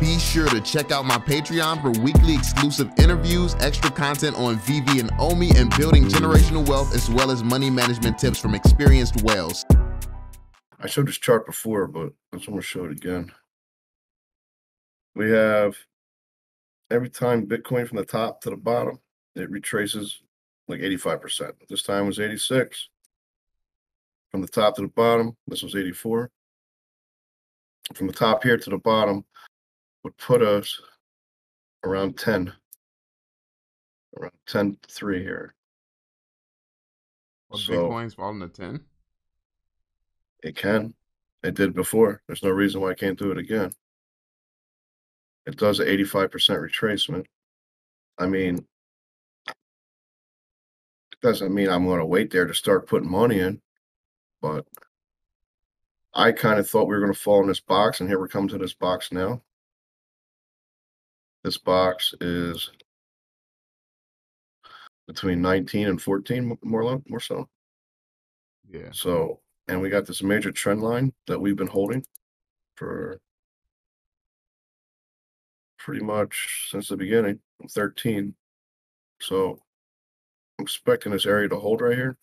Be sure to check out my Patreon for weekly exclusive interviews, extra content on VeVe and OMI, and building generational wealth, as well as money management tips from experienced whales. I showed this chart before, but I just want to show it again. We have every time Bitcoin from the top to the bottom, it retraces like 85%. This time was 86. From the top to the bottom, this was 84. From the top here to the bottom would put us around 10. Around 10.3 here. Well, so Bitcoin's falling to 10? It can. It did before. There's no reason why it can't do it again. It does an 85% retracement. I mean, it doesn't mean I'm going to wait there to start putting money in, but I kind of thought we were going to fall in this box, and here we're coming to this box now. This box is between 19 and 14, more so. Yeah. So, and we got this major trend line that we've been holding for pretty much since the beginning, 13. So I'm expecting this area to hold right here.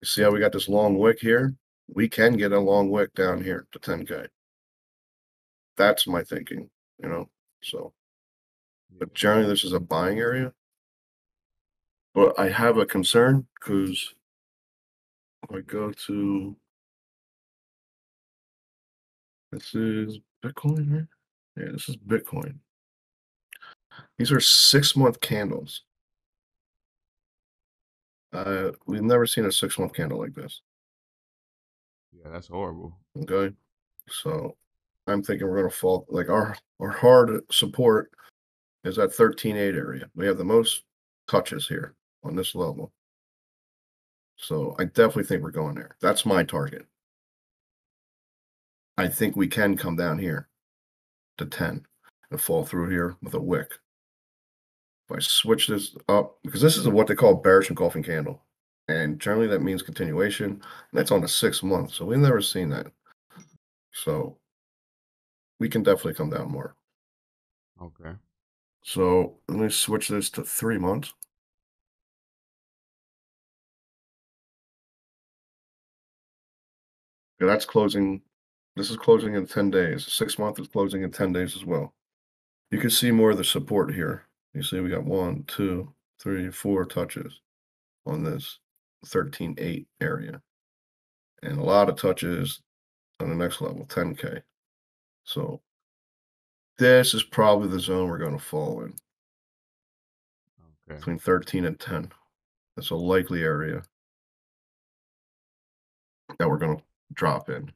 You see how we got this long wick here? We can get a long wick down here to 10K. That's my thinking, you know. So, but generally this is a buying area. But I have a concern, because I go to, this is Bitcoin, right? Yeah, this is Bitcoin. These are 6-month candles. We've never seen a 6-month candle like this. Yeah, that's horrible. Okay, so I'm thinking we're gonna fall. Like our hard support is at 13.8 area. We have the most touches here on this level. So I definitely think we're going there. That's my target. I think we can come down here to 10 and fall through here with a wick. If I switch this up, because this is what they call bearish engulfing candle. And generally that means continuation. And that's on the 6-month. So we've never seen that. So we can definitely come down more. Okay. So let me switch this to 3 months. Okay, that's closing. This is closing in 10 days. 6-month is closing in 10 days as well. You can see more of the support here. You see we got 1, 2, 3, 4 touches on this 13.8 area. And a lot of touches on the next level, 10K. So this is probably the zone we're going to fall in. Okay. Between 13 and 10. That's a likely area that we're going to drop in.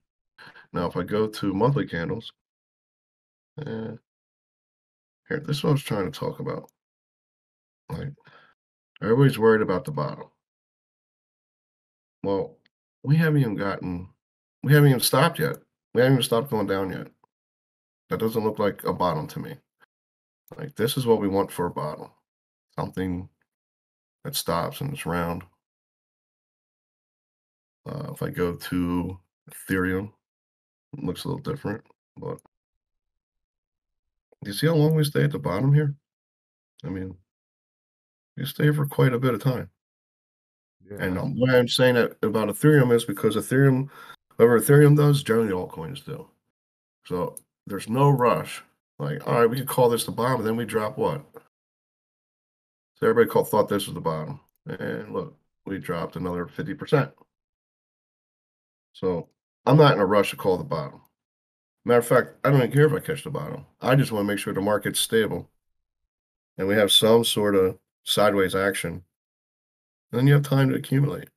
Now, if I go to monthly candles, here, this is what I was trying to talk about. Like, everybody's worried about the bottom. Well, we haven't even stopped yet. We haven't even stopped going down yet. That doesn't look like a bottom to me. Like, this is what we want for a bottom. Something that stops and it's round. If I go to Ethereum, it looks a little different, but you see how long we stay at the bottom here? I mean, we stay for quite a bit of time. Yeah. And why I'm saying that about Ethereum is because Ethereum, whatever Ethereum does, generally altcoins do. So there's no rush. Like, all right, we can call this the bottom, and then we drop what? So everybody thought this was the bottom. And look, we dropped another 50%. So I'm not in a rush to call the bottom. Matter of fact, I don't even care if I catch the bottom. I just want to make sure the market's stable and we have some sort of sideways action. And then you have time to accumulate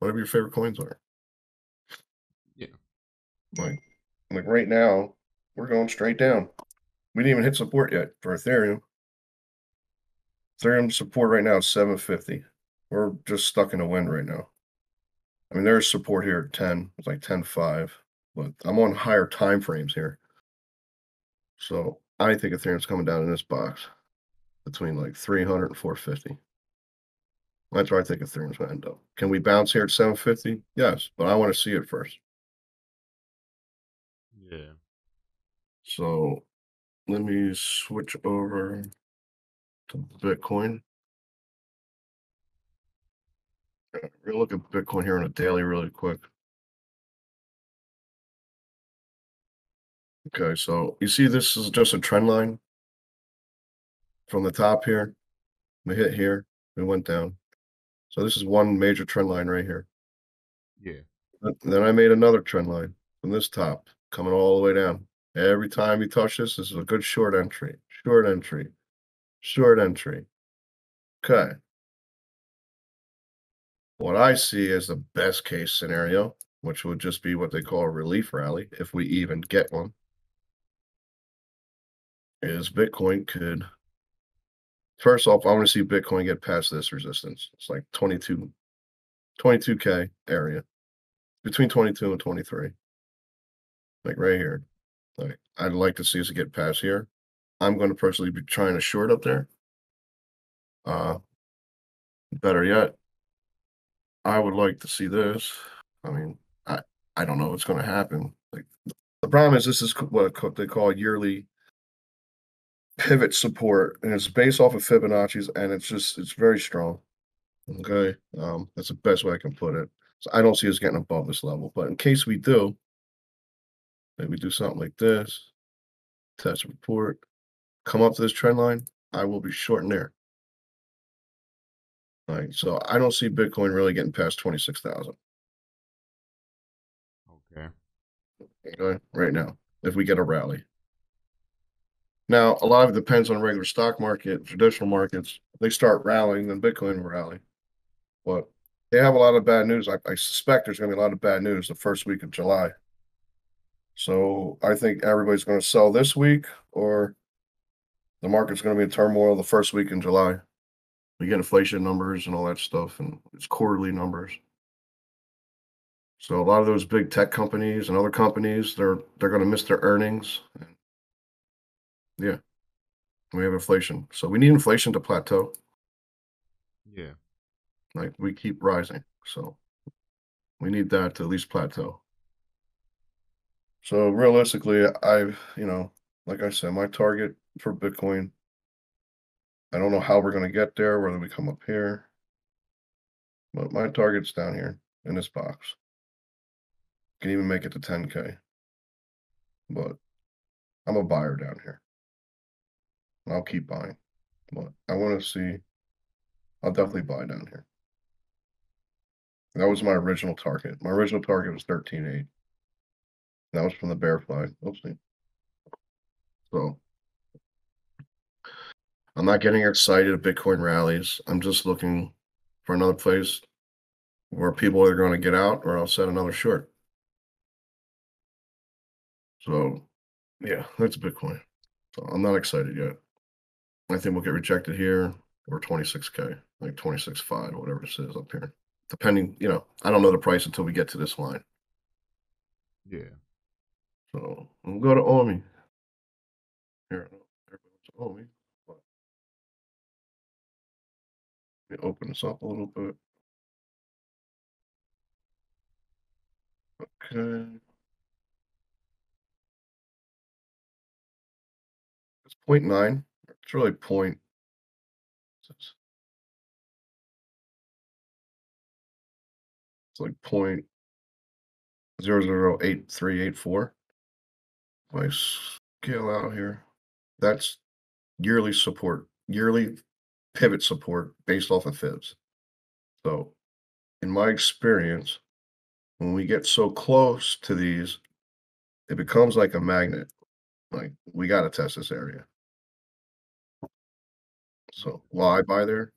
whatever your favorite coins are. Yeah. Like right now, we're going straight down. We didn't even hit support yet for Ethereum. Ethereum support right now is 750. We're just stuck in the wind right now. I mean, there's support here at 10. It's like 10.5, but I'm on higher time frames here. So I think Ethereum's coming down in this box between like 300 and 450. That's where I think Ethereum's going to end up. Can we bounce here at 750? Yes, but I want to see it first. Yeah. So let me switch over to Bitcoin. We'll look at Bitcoin here on a daily really quick. Okay, so you see this is just a trend line from the top here. We hit here, we went down. So this is one major trend line right here. Yeah. Then I made another trend line from this top, coming all the way down. Every time you touch this, this is a good short entry, short entry, short entry. Okay. What I see as the best case scenario, which would just be what they call a relief rally, if we even get one, is Bitcoin could, first off, I want to see Bitcoin get past this resistance. It's like 22K area, between 22 and 23, like right here. Like I'd like to see us get past here. I'm going to personally be trying to short up there. Better yet, I would like to see this. I mean, I don't know what's going to happen. Like the problem is this is what they call yearly pivot support, and it's based off of Fibonacci's, and it's very strong. Okay, that's the best way I can put it. So I don't see us getting above this level, but in case we do, maybe do something like this, test report, come up to this trend line, I will be shorting there. All right, so I don't see Bitcoin really getting past 26,000. Okay. Okay, right now, if we get a rally. Now, a lot of it depends on regular stock market, traditional markets. If they start rallying, then Bitcoin will rally. But they have a lot of bad news. I suspect there's going to be a lot of bad news the first week of July. So I think everybody's going to sell this week, or the market's going to be in turmoil the first week in July. We get inflation numbers and all that stuff, and it's quarterly numbers. So a lot of those big tech companies and other companies, they're going to miss their earnings. Yeah, we have inflation. So we need inflation to plateau. Yeah. Like we keep rising. So we need that to at least plateau. So realistically, like I said, my target for Bitcoin, I don't know how we're going to get there, whether we come up here, but my target's down here in this box. Can even make it to 10K, but I'm a buyer down here. And I'll keep buying, but I want to see, I'll definitely buy down here. That was my original target. My original target was 13.8. That was from the bear flag. Oopsie. So I'm not getting excited at Bitcoin rallies. I'm just looking for another place where people are going to get out, or I'll set another short. So yeah, that's Bitcoin. So I'm not excited yet. I think we'll get rejected here, or 26K, like 26.5, whatever it says up here. Depending, I don't know the price until we get to this line. Yeah. So we'll go to OMI. Here, everyone's OMI. Let me open this up a little bit. Okay. It's 0.9. It's really point. It's like 0.008384. If I scale out here, that's yearly support, yearly pivot support based off of FIBS. So in my experience, when we get so close to these, it becomes like a magnet. Like, we got to test this area. So will I buy there?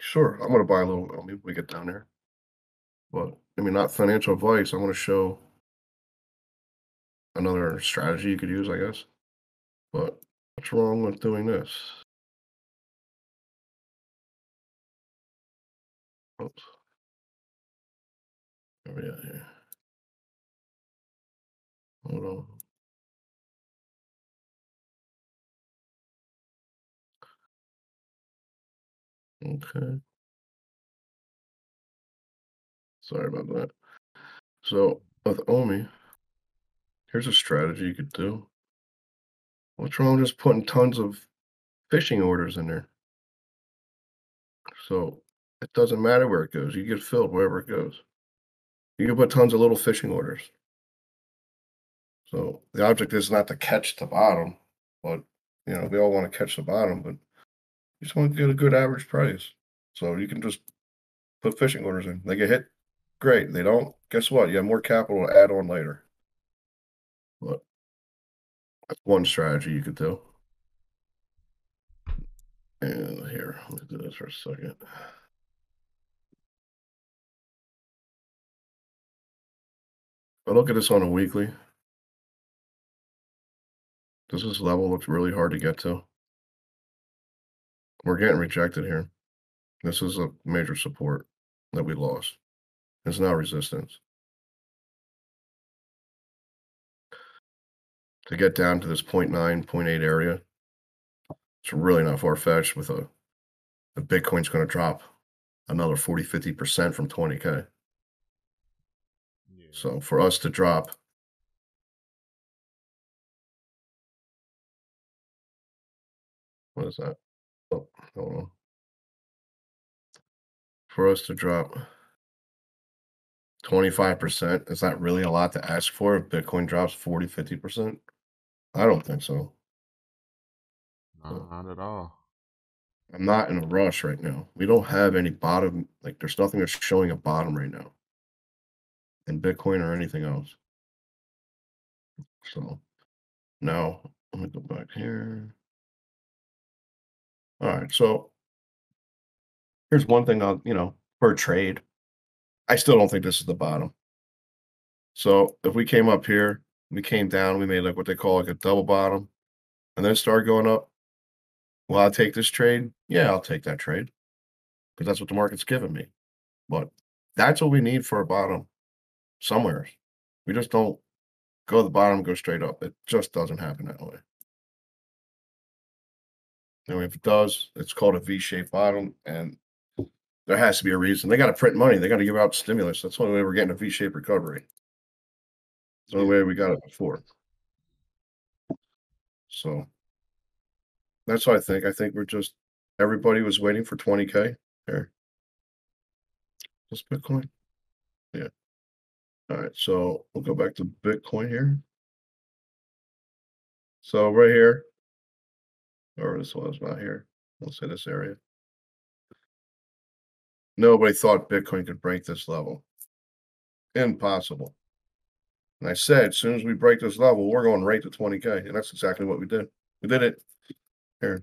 Sure, I'm going to buy a little when we get down there. But I mean, not financial advice. I want to show another strategy you could use, I guess. But what's wrong with doing this? Oops. Where are we at here? Hold on. Okay. Sorry about that. So with OMI, here's a strategy you could do. What's wrong with just putting tons of fishing orders in there? So it doesn't matter where it goes. You get filled wherever it goes. You can put tons of little fishing orders. So the object is not to catch the bottom, but, you know, we all want to catch the bottom, but you just want to get a good average price. So you can just put fishing orders in. They get hit, great. They don't, guess what? You have more capital to add on later. But that's one strategy you could do. And here, let's do this for a second. I look at this on a weekly. Does this level look really hard to get to? We're getting rejected here. This is a major support that we lost. It's now resistance. To get down to this 0.9, 0.8 area, it's really not far-fetched with the Bitcoin's going to drop another 40, 50% from 20K. Yeah. So for us to drop what is that? Oh, hold on. For us to drop 25%, is that really a lot to ask for if Bitcoin drops 40, 50%? I don't think so. Not at all. I'm not in a rush right now. We don't have any bottom. Like, there's nothing that's showing a bottom right now in Bitcoin or anything else. So now let me go back here. All right, so here's one thing I'll, you know, per trade. I still don't think this is the bottom. So if we came up here, we came down, we made like what they call like a double bottom, and then start going up. Will I take this trade? Yeah, I'll take that trade because that's what the market's giving me. But that's what we need for a bottom somewhere. We just don't go to the bottom, go straight up. It just doesn't happen that way. And if it does, it's called a V-shaped bottom, and there has to be a reason. They got to print money. They got to give out stimulus. That's the only way we're getting a V-shaped recovery. It's the only way we got it before. So that's what I think. I think we're just, everybody was waiting for 20K here. Just Bitcoin. Yeah. All right. So we'll go back to Bitcoin here. So right here. Or this was not here. We'll say this area. Nobody thought Bitcoin could break this level. Impossible. And I said, as soon as we break this level, we're going right to 20K. And that's exactly what we did. We did it. Here.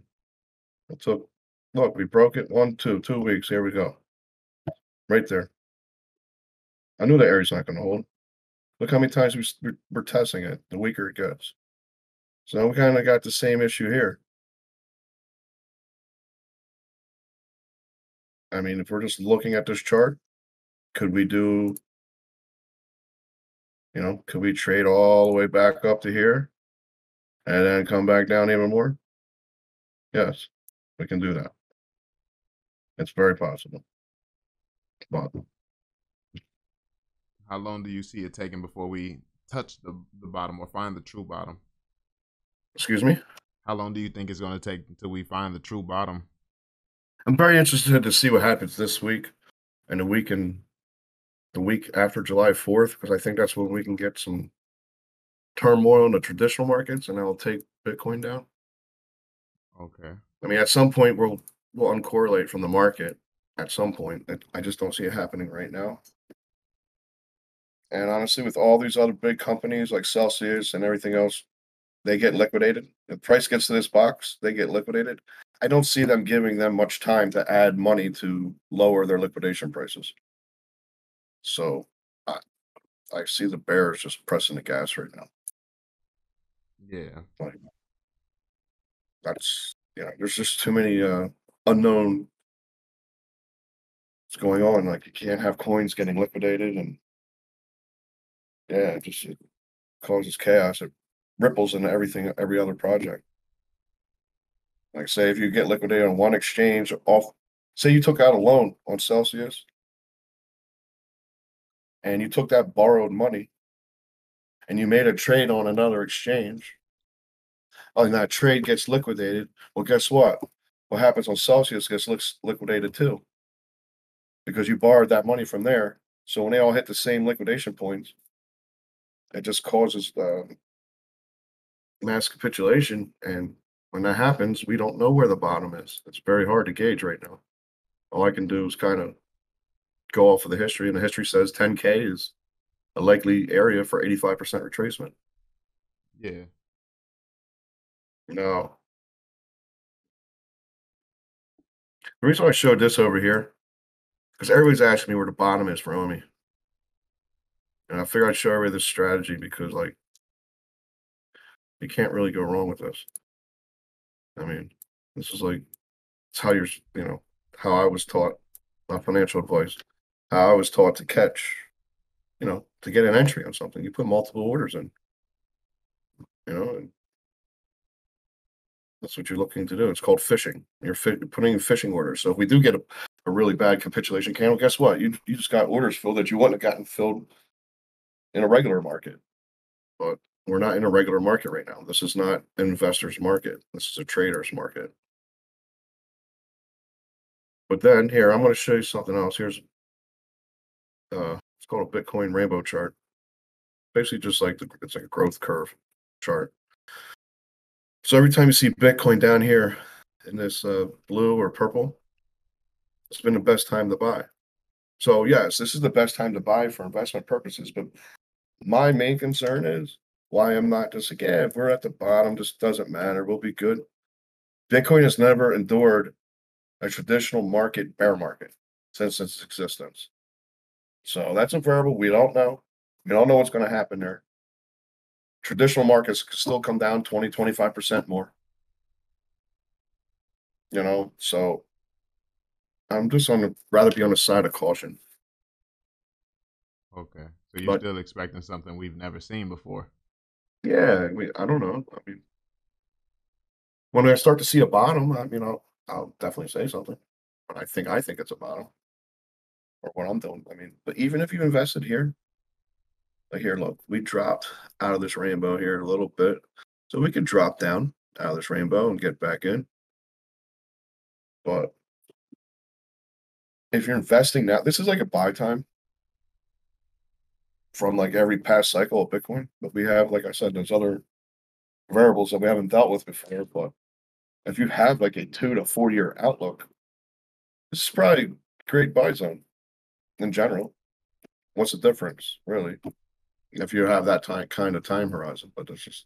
It took, look, we broke it. 2 weeks. Here we go. Right there. I knew that area's not going to hold. Look how many times we're testing it. The weaker it gets. So we kind of got the same issue here. I mean, if we're just looking at this chart, could we do, you know, could we trade all the way back up to here and then come back down even more? Yes, we can do that. It's very possible. But how long do you see it taking before we touch the bottom or find the true bottom? Excuse me? How long do you think it's going to take until we find the true bottom? I'm very interested to see what happens this week and the week after July 4th, because I think that's when we can get some turmoil in the traditional markets, and that'll take Bitcoin down. Okay. I mean, at some point, we'll uncorrelate from the market at some point. I just don't see it happening right now. And honestly, with all these other big companies like Celsius and everything else, they get liquidated. The price gets to this box, they get liquidated. I don't see them giving them much time to add money to lower their liquidation prices. So I see the bears just pressing the gas right now. Yeah. Like, that's, you know, there's just too many unknown what's going on. Like, you can't have coins getting liquidated, and yeah, it causes chaos. It ripples into everything, every other project. Like, say, if you get liquidated on one exchange, say you took out a loan on Celsius and you took that borrowed money and you made a trade on another exchange and that trade gets liquidated, well, guess what? What happens on Celsius gets liquidated too, because you borrowed that money from there. So when they all hit the same liquidation points, it just causes mass capitulation. And when that happens, we don't know where the bottom is. It's very hard to gauge right now. All I can do is kind of go off of the history, and the history says 10K is a likely area for 85% retracement. Yeah. Now, the reason I showed this over here, because everybody's asking me where the bottom is for OMI. And I figured I'd show everybody this strategy because, like, you can't really go wrong with this. I mean, this is like, it's how you're, you know, how I was taught, not financial advice, how I was taught to catch, you know, to get an entry on something. You put multiple orders in, you know, and that's what you're looking to do. It's called fishing. You're putting in fishing orders. So if we do get a really bad capitulation candle, guess what? You just got orders filled that you wouldn't have gotten filled in a regular market. But we're not in a regular market right now. This is not an investor's market. This is a trader's market. But then here, I'm going to show you something else. Here's it's called a Bitcoin rainbow chart. Basically, just like it's like a growth curve chart. So every time you see Bitcoin down here in this blue or purple, it's been the best time to buy. So yes, this is the best time to buy for investment purposes. But my main concern is why I'm not just like, yeah, if we're at the bottom, just doesn't matter. We'll be good. Bitcoin has never endured a traditional market bear market since its existence. So that's a variable we don't know. We don't know what's going to happen there. Traditional markets could still come down 20, 25% more. You know, so I'm just on the, rather be on the side of caution. Okay. So you're still expecting something we've never seen before. Yeah. I don't know. I mean, when I start to see a bottom, I mean, I'll definitely say something. But I think it's a bottom. Or what I'm doing. I mean, but even if you invested here, like here, look, we dropped out of this rainbow here a little bit. So we could drop down out of this rainbow and get back in. But if you're investing now, this is like a buy time from like every past cycle of Bitcoin. But we have, like I said, those other variables that we haven't dealt with before. But if you have like a 2 to 4 year outlook, this is probably a great buy zone in general. What's the difference, really, if you have that kind of time horizon? But that's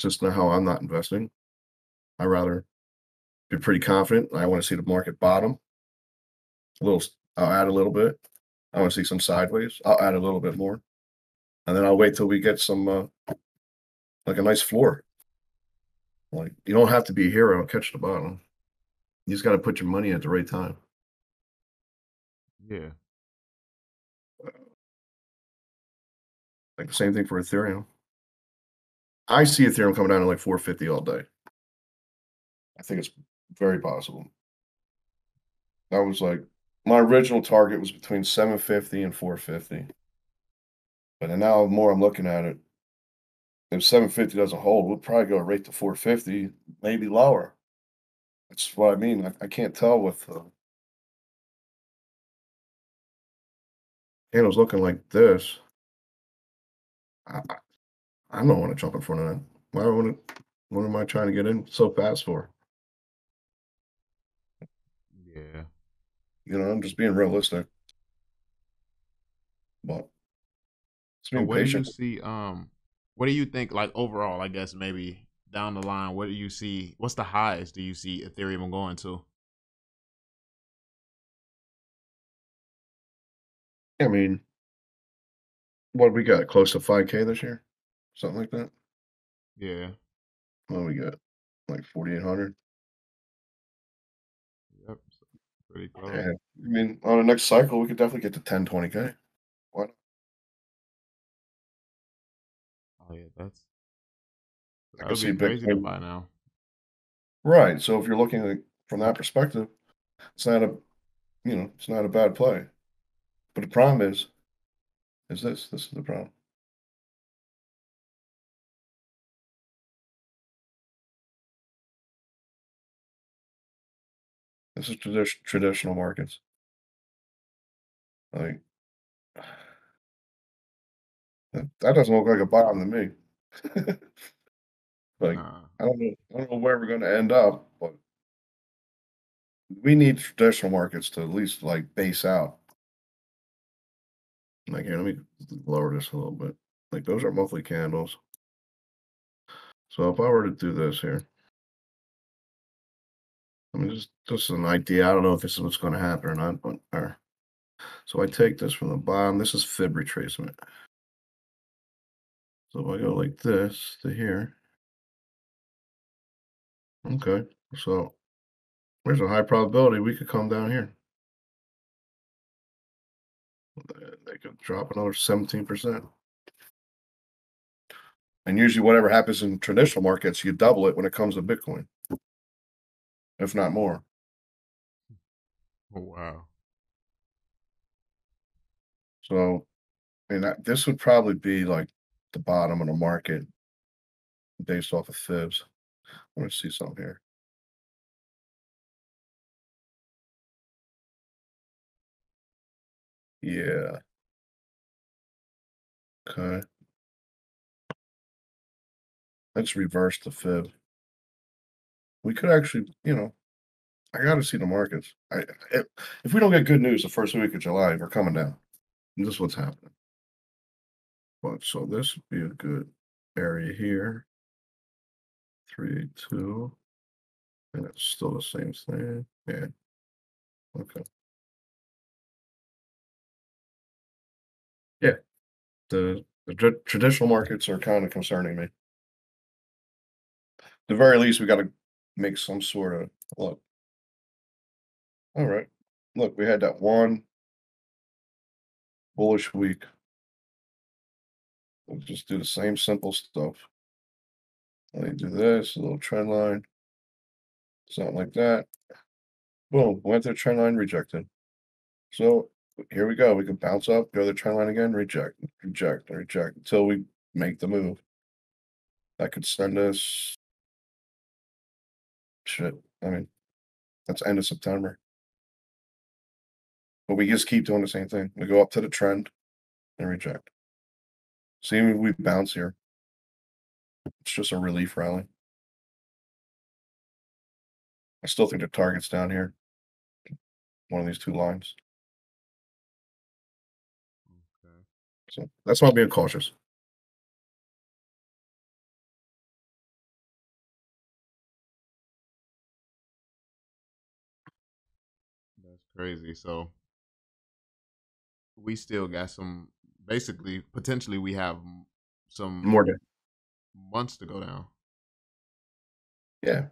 just not how I'm not investing. I rather be pretty confident. I want to see the market bottom. I'll add a little bit. I want to see some sideways. I'll add a little bit more, and then I'll wait till we get some like a nice floor. Like, you don't have to be a hero catch the bottom. You just got to put your money at the right time. Yeah. Like the same thing for Ethereum. I see Ethereum coming down to like 450 all day. I think it's very possible. That was like my original target was between 750 and 450. But now the more I'm looking at it, if 750 doesn't hold, we'll probably go right to 450, maybe lower. That's what I mean. I can't tell with candles looking like this. I don't want to jump in front of that. Why would it, what am I trying to get in so fast for? Yeah. You know, I'm just being realistic. But it's being patient. What do you see, what do you think, like, overall, I guess, maybe down the line, what do you see, what's the highest do you see Ethereum going to? I mean, what we got? Close to 5K this year? Something like that? Yeah. What we got? Like 4,800? Yep. Pretty close. Yeah. I mean, on the next cycle, we could definitely get to 10, 20K. What? Oh, yeah. That would be crazy to buy now. Right. So if you're looking at it from that perspective, it's not a, you know, it's not a bad play. But the problem is this. This is the problem. This is traditional markets. Like, that doesn't look like a bottom to me. Like, I don't know where we're going to end up, but we need traditional markets to at least like base out. Like, here, let me lower this a little bit. Like, those are monthly candles. So if I were to do this here, I mean, just an idea. I don't know if this is what's going to happen or not, but or. So I take this from the bottom. This is fib retracement. So if I go like this to here, okay, so there's a high probability we could come down here. They could drop another 17%. And usually whatever happens in traditional markets, you double it when it comes to Bitcoin, if not more. Oh, wow. So, and this would probably be like the bottom of the market based off of FIBS. Let me see something here. Yeah. Okay. Let's reverse the fib. We could actually, you know, I got to see the markets. If we don't get good news the first week of July, we're coming down. And this is what's happening. But so this would be a good area here. 382. And it's still the same thing. Yeah. Okay. Yeah. The traditional markets are kind of concerning me. At the very least, we got to make some sort of look. All right. Look, we had that one bullish week. We'll just do the same simple stuff. Let me do this, a little trend line, something like that. Boom, went to the trend line, rejected. So here we go. We can bounce up, go to the trend line again, reject, reject, reject until we make the move. That could send us. Shit, I mean, that's end of September. But we just keep doing the same thing. We go up to the trend and reject. See, we bounce here. It's just a relief rally. I still think the target's down here. One of these two lines. Okay. So that's why I'm being cautious. Crazy. So we still got some, basically, potentially we have some more months to go down. Yeah.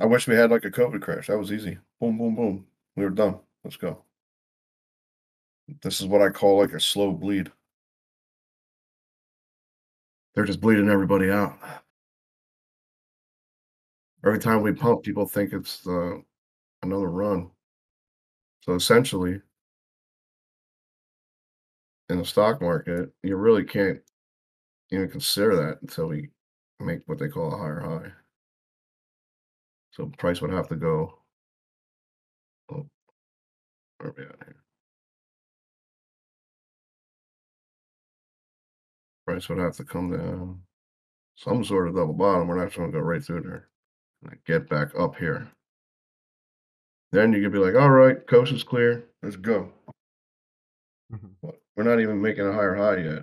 I wish we had like a COVID crash. That was easy. Boom, boom, boom. We were done. Let's go. This is what I call like a slow bleed. They're just bleeding everybody out. Every time we pump, people think it's the another run. So essentially, in the stock market, you really can't even consider that until we make what they call a higher high. So price would have to go. Oh, where are we at here? Price would have to come down some sort of double bottom. We're not going to go right through there and get back up here. Then you could be like, all right, coast is clear. Let's go. Mm-hmm. We're not even making a higher high yet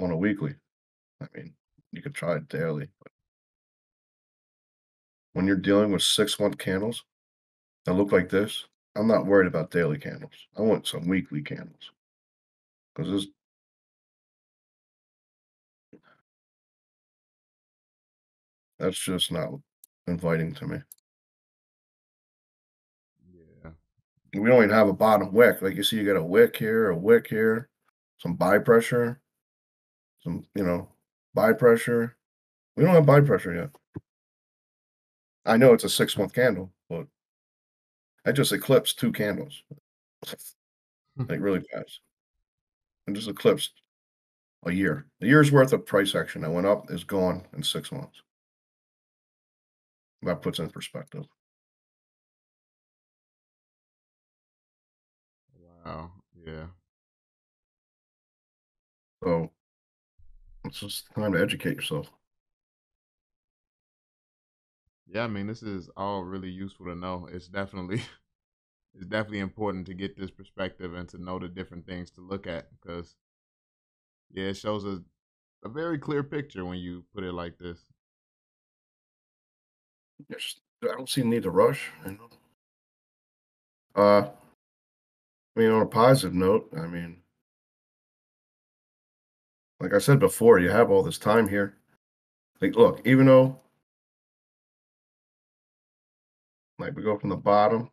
on a weekly. I mean, you could try it daily. But when you're dealing with 6-month candles that look like this, I'm not worried about daily candles. I want some weekly candles. Because this. That's just not inviting to me. We don't even have a bottom wick. Like, you see, you got a wick here, a wick here, some buy pressure, some, you know, buy pressure. We don't have buy pressure yet. I know it's a 6-month candle, but I just eclipsed 2 candles. Like, really fast. And just eclipsed a year. A year's worth of price action that went up is gone in 6 months. that puts in perspective. Wow. Yeah. So it's just time to educate yourself. Yeah, I mean, this is all really useful to know. It's definitely important to get this perspective and to know the different things to look at, because yeah, it shows us a very clear picture when you put it like this. Yes, I don't see a need to rush. I mean, on a positive note, I mean, like I said before, you have all this time here. Like, look, even though, like, we go from the bottom,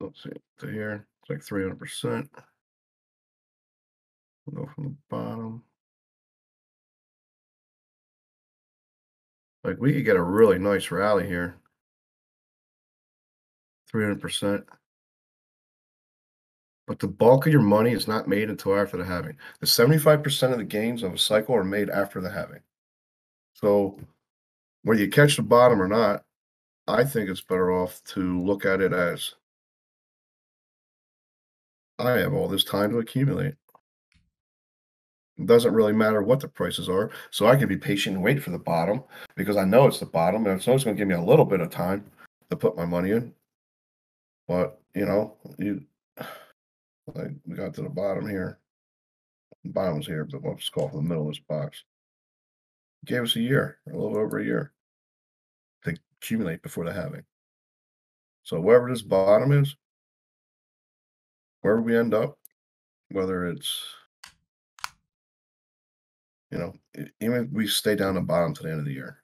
let's see, to here, it's like 300%. We'll go from the bottom. Like, we could get a really nice rally here. 300%. But the bulk of your money is not made until after the halving. The 75% of the gains of a cycle are made after the halving. So whether you catch the bottom or not, I think it's better off to look at it as, I have all this time to accumulate. It doesn't really matter what the prices are. So I can be patient and wait for the bottom, because I know it's the bottom, and it's always going to give me a little bit of time to put my money in. But, you know, like, we got to the bottom here. The bottom's here, but we'll just call for the middle of this box. It gave us a year, a little over a year, to accumulate before the halving. So wherever this bottom is, wherever we end up, whether it's, you know, even if we stay down the bottom to the end of the year,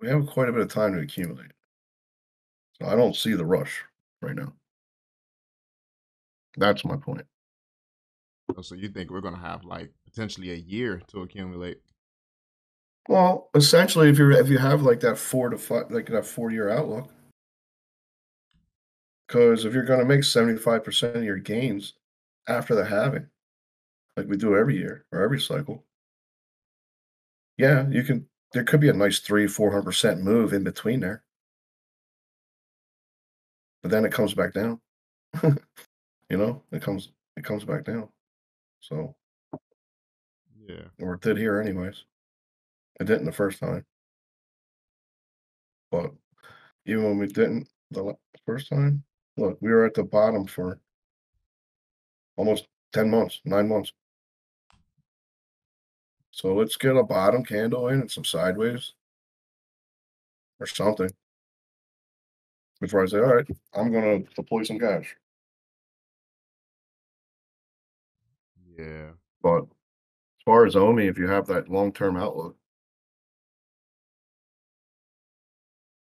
we have quite a bit of time to accumulate. So I don't see the rush right now. That's my point. So you think we're going to have like potentially a year to accumulate? Well, essentially, if you have like that 4 to 5, like that 4-year outlook, because if you're going to make 75% of your gains after the halving, like we do every year or every cycle, yeah, you can. There could be a nice 300-400% move in between there, but then it comes back down. You know, it comes back down. So yeah, or it did here anyways. It didn't the first time, but even when we didn't the first time, look, we were at the bottom for almost 10 months, 9 months. So let's get a bottom candle in and some sideways or something before I say, all right, I'm going to deploy some cash. Yeah. But as far as OMI, if you have that long-term outlook,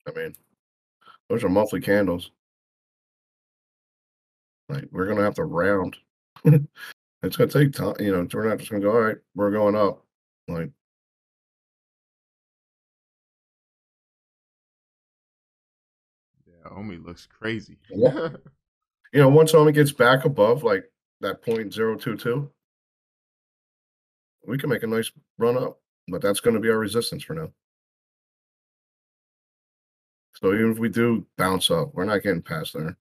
I mean, those are monthly candles. Like, we're going to have to round. It's going to take time. You know, we're not just going to go, all right, we're going up. Like, yeah, OMI looks crazy. Yeah. You know, once OMI gets back above like that 0.022, we can make a nice run up, but that's going to be our resistance for now. So even if we do bounce up, we're not getting past there.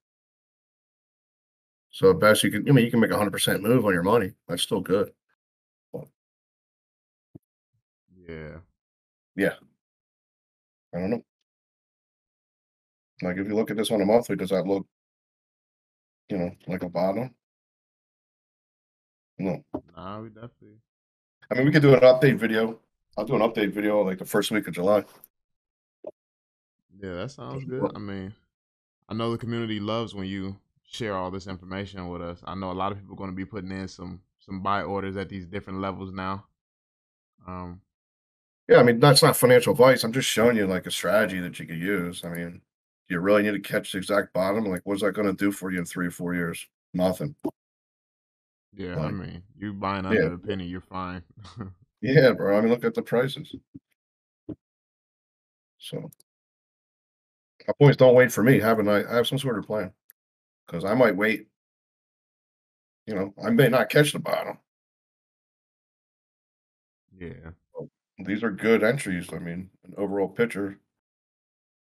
So at best, you can, I mean, you can make a 100% move on your money. That's still good. Yeah. Yeah. I don't know. Like, if you look at this on a monthly, does that look, you know, like a bottom? No. Nah, we definitely. I mean, we could do an update video. I'll do an update video like the first week of July. Yeah, that sounds good. I mean, I know the community loves when you share all this information with us. I know a lot of people are going to be putting in some buy orders at these different levels now. Yeah, I mean, that's not financial advice. I'm just showing you like a strategy that you could use. I mean, do you really need to catch the exact bottom? Like, what's that going to do for you in 3 or 4 years? Nothing. Yeah, like, I mean, you buying under a penny, you're fine. Yeah, bro. I mean, look at the prices. So my point is, don't wait for me. I have some sort of plan, because I might wait. You know, I may not catch the bottom. Yeah. These are good entries. I mean, an overall picture.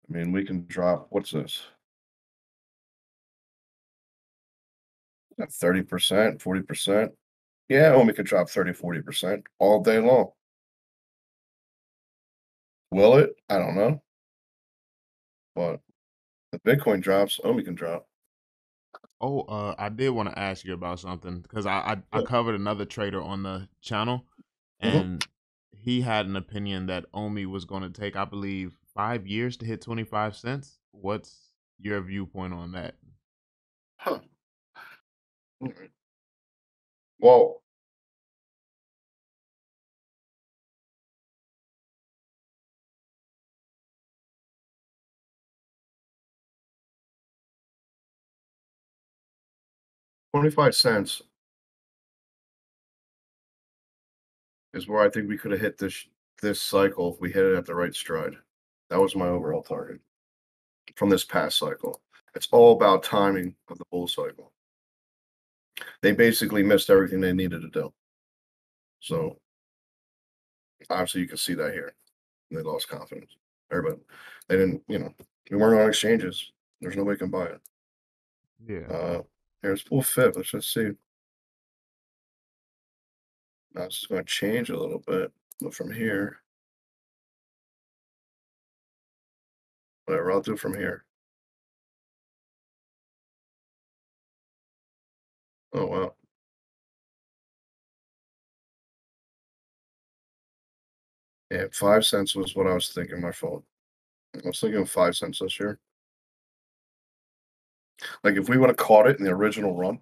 I mean, we can drop, what's this? 30%, 40%. Yeah, OMI could drop 30, 40% all day long. Will it? I don't know. But if Bitcoin drops, OMI can drop. Oh, I did want to ask you about something because I covered another trader on the channel, and he had an opinion that OMI was going to take, I believe, 5 years to hit 25 cents. What's your viewpoint on that? Huh. Well, $0.25 is where I think we could have hit this cycle if we hit it at the right stride. That was my overall target from this past cycle. It's all about timing of the bull cycle. They basically missed everything they needed to do. So obviously you can see that here. They lost confidence. Everybody, they didn't, you know, we weren't on exchanges. There's no way you can buy it. Yeah. Here's full FIB. Let's just see. Now it's going to change a little bit, but from here, whatever I'll do from here. Oh, wow. Yeah, 5 cents was what I was thinking. My fault. I was thinking of 5 cents this year. Like, if we would have caught it in the original run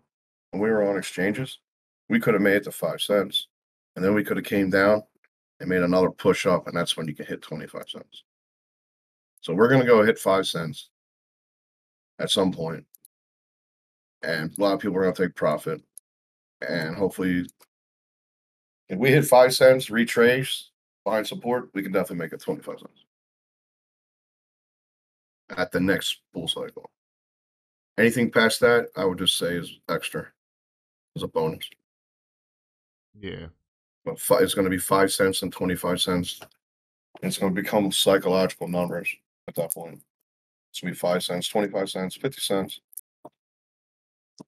when we were on exchanges, we could have made it to 5 cents. And then we could have came down and made another push up, and that's when you can hit 25 cents. So we're going to go hit 5 cents at some point. And a lot of people are going to take profit. And hopefully, if we hit 5 cents, retrace, find support, we can definitely make it 25 cents at the next bull cycle. Anything past that, I would just say is extra, as a bonus. Yeah. But it's going to be 5 cents and 25 cents. It's going to become psychological numbers at that point. It's going to be 5 cents, 25 cents, 50 cents.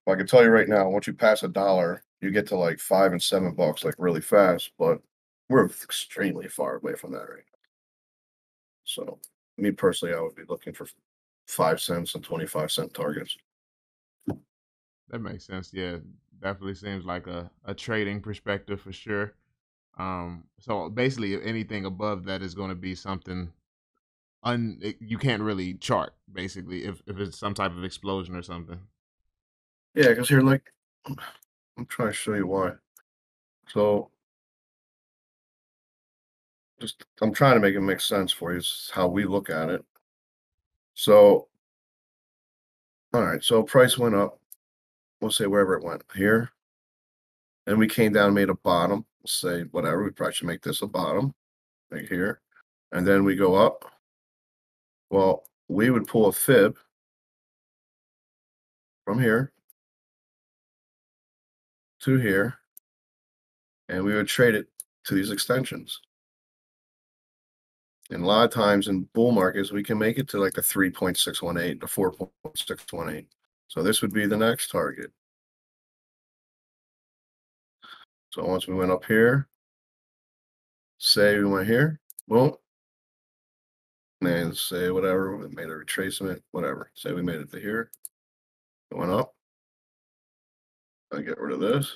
But I can tell you right now, once you pass $1, you get to like $5 and $7, like really fast. But we're extremely far away from that right now. So me personally, I would be looking for 5 cents and 25 cent targets. That makes sense. Yeah, definitely seems like a trading perspective for sure. So basically, anything above that is going to be something you can't really chart. Basically, if it's some type of explosion or something. Yeah, because here, like, I'm trying to show you why. So, just I'm trying to make it make sense for you. It's how we look at it. So, all right, so price went up, we'll say wherever it went here, and we came down and made a bottom, we'll say whatever, we probably should make this a bottom, like here, and then we go up. Well, we would pull a fib from here to here, and we would trade it to these extensions. And a lot of times in bull markets, we can make it to like the 3.618 to 4.618. So this would be the next target. So once we went up here, say we went here, boom, and say whatever, we made a retracement, whatever. Say we made it to here, it went up. I get rid of this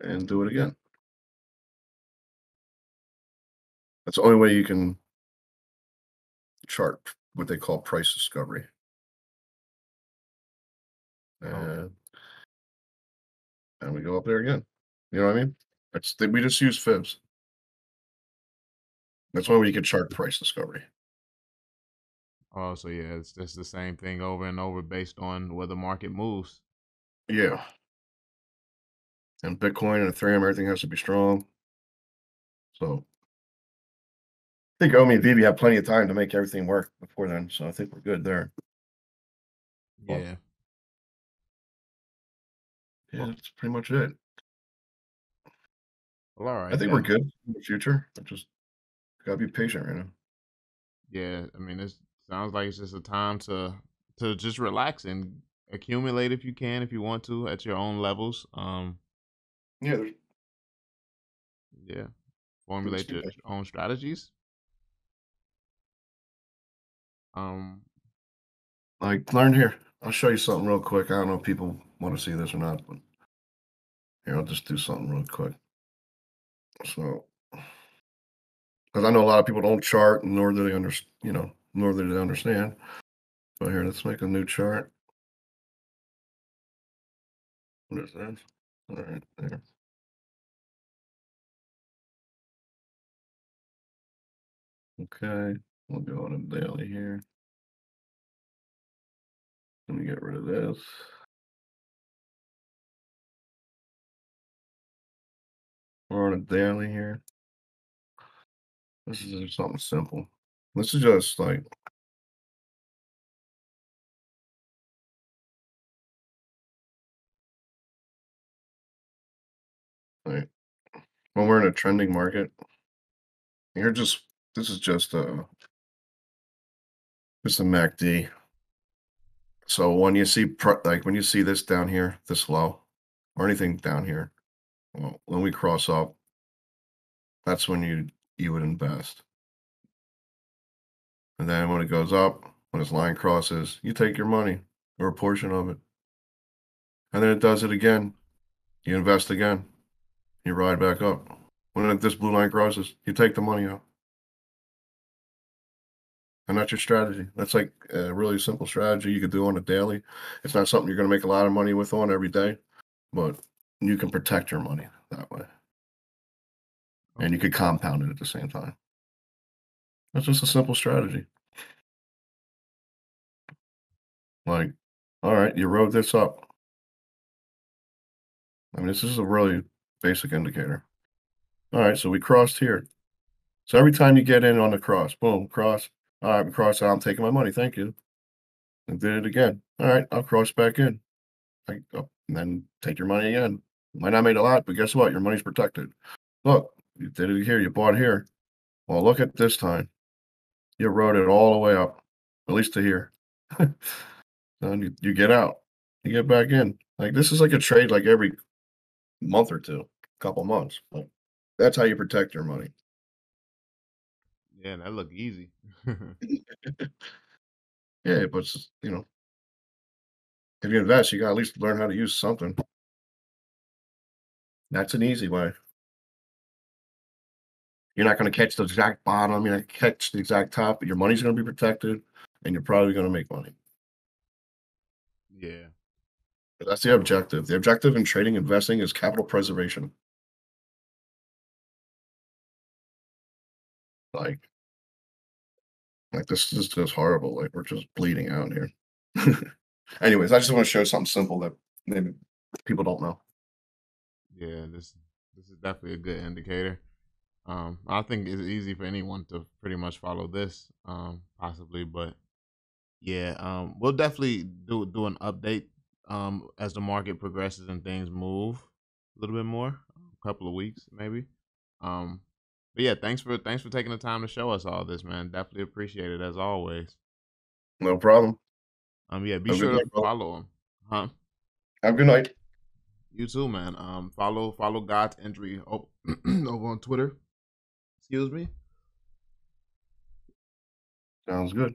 and do it again. That's the only way you can chart what they call price discovery. And we go up there again. You know what I mean? We just use FIBS. That's the only way you can chart price discovery. Oh, so yeah, it's just the same thing over and over based on where the market moves. Yeah. And Bitcoin and Ethereum, everything has to be strong. So I think OMI and VeVe have plenty of time to make everything work before then, so I think we're good there. Yeah. Well, yeah, that's pretty much it. Well, all right. I think we're good in the future. I just gotta be patient right now. Yeah, I mean, it sounds like it's just a time to just relax and accumulate if you can, if you want to, at your own levels. Yeah. Yeah. Formulate your own strategies. Like, learn here. I'll show you something real quick. I don't know if people want to see this or not, but here, I'll just do something real quick. So, because I know a lot of people don't chart, nor do they understand. So here, let's make a new chart. What is that? All right, there. Okay, we'll go on a daily here. Let me get rid of this. We're on a daily here. This is just something simple. This is just like, when we're in a trending market, you're just, this is just a MACD. So when you see, like when you see this down here, this low, or anything down here, well, when we cross up, that's when you would invest. And then when it goes up, when this line crosses, you take your money or a portion of it. And then it does it again. You invest again. You ride back up. When this blue line crosses, you take the money out. And that's your strategy. That's like a really simple strategy you could do on a daily. It's not something you're going to make a lot of money with on every day, but you can protect your money that way. Okay. And you could compound it at the same time. That's just a simple strategy. Like, all right, you rode this up. I mean, this is a really basic indicator. All right, so we crossed here. So every time you get in on the cross, boom, cross. All right, we cross out. I'm taking my money. Thank you. And did it again. All right, I'll cross back in. I go. And then take your money again. Might not made a lot, but guess what? Your money's protected. Look, you did it here. You bought here. Well, look at this time. You rode it all the way up, at least to here. Then you get out. You get back in. Like, this is like a trade like every month or two, couple months. Like, that's how you protect your money. Yeah, that looked easy. Yeah, but, you know, if you invest, you got to at least learn how to use something. That's an easy way. You're not going to catch the exact bottom. You're not going to catch the exact top. But your money's going to be protected, and you're probably going to make money. Yeah. But that's the objective. The objective in trading and investing is capital preservation. Like this is just horrible. Like, we're just bleeding out here. Anyways, I just want to show something simple that maybe people don't know. Yeah, this is definitely a good indicator. I think it's easy for anyone to pretty much follow this, possibly. But yeah, we'll definitely do an update as the market progresses and things move a little bit more, a couple of weeks maybe. But yeah, thanks for taking the time to show us all this, man. Definitely appreciate it as always. No problem. Yeah, be sure to follow him. Huh? Have a good night. You too, man. Follow God's Entry over on Twitter. Excuse me. Sounds good.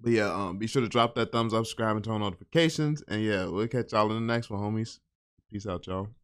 But yeah, be sure to drop that thumbs up, subscribe, and turn on notifications. And yeah, we'll catch y'all in the next one, homies. Peace out, y'all.